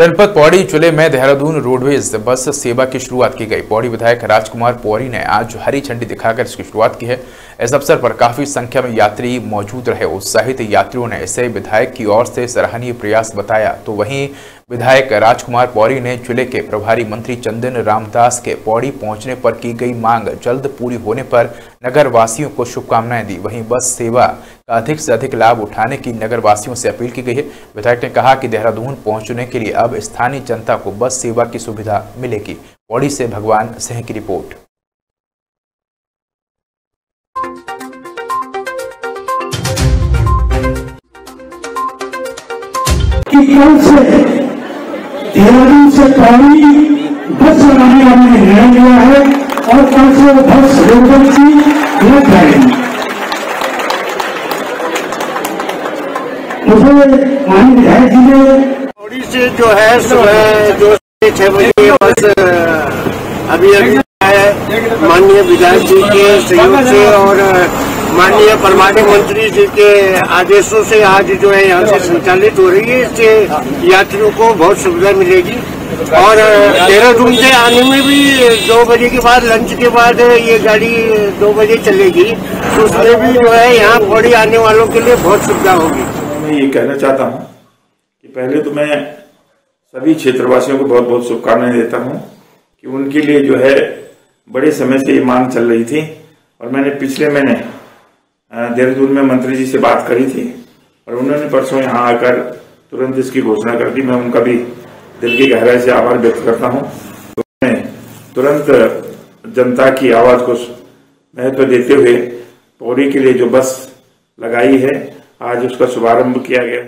जनपद पौड़ी जिले में देहरादून रोडवेज बस सेवा की शुरुआत की गई। पौड़ी विधायक राजकुमार पौड़ी ने आज हरी झंडी दिखाकर इसकी शुरुआत की है। इस अवसर पर काफी संख्या में यात्री मौजूद रहे। उत्साहित यात्रियों ने इसे विधायक की ओर से सराहनीय प्रयास बताया, तो वहीं विधायक राजकुमार पौड़ी ने जिले के प्रभारी मंत्री चंदन रामदास के पौड़ी पहुंचने पर की गई मांग जल्द पूरी होने पर नगरवासियों को शुभकामनाएं दी। वहीं बस सेवा का अधिक से अधिक लाभ उठाने की नगरवासियों से अपील की गई है। विधायक ने कहा कि देहरादून पहुंचने के लिए अब स्थानीय जनता को बस सेवा की सुविधा मिलेगी। पौड़ी से भगवान सिंह की रिपोर्ट। देहरादून से पौड़ी बस चलाने का हमने निर्णय लिया है और कल से वो बस रोडवेज की लग जाएगी। मुझे माननीय विधायक जी ने पौड़ी से जो है सुबह जो 6 बजे बस अभी है। माननीय विधायक जी के सहयोग से और माननीय परमाणु मंत्री जी के आदेशों से आज जो है यहाँ से संचालित हो रही है। इससे यात्रियों को बहुत सुविधा मिलेगी और देहरादून से आने में भी 2 बजे के बाद लंच के बाद ये गाड़ी 2 बजे चलेगी, तो उसमें भी जो है यहाँ पौड़ी आने वालों के लिए बहुत सुविधा होगी। मैं ये कहना चाहता हूँ कि पहले तो मैं सभी क्षेत्रवासियों को बहुत बहुत शुभकामनाएं देता हूँ कि उनके लिए जो है बड़े समय से ये मांग चल रही थी और मैंने पिछले महीने देहरादून में मंत्री जी से बात करी थी और उन्होंने परसों यहाँ आकर तुरंत इसकी घोषणा कर दी। मैं उनका भी दिल की गहराई से आभार व्यक्त करता हूँ। उन्होंने तुरंत जनता की आवाज को महत्व देते हुए पौड़ी के लिए जो बस लगाई है आज उसका शुभारंभ किया गया।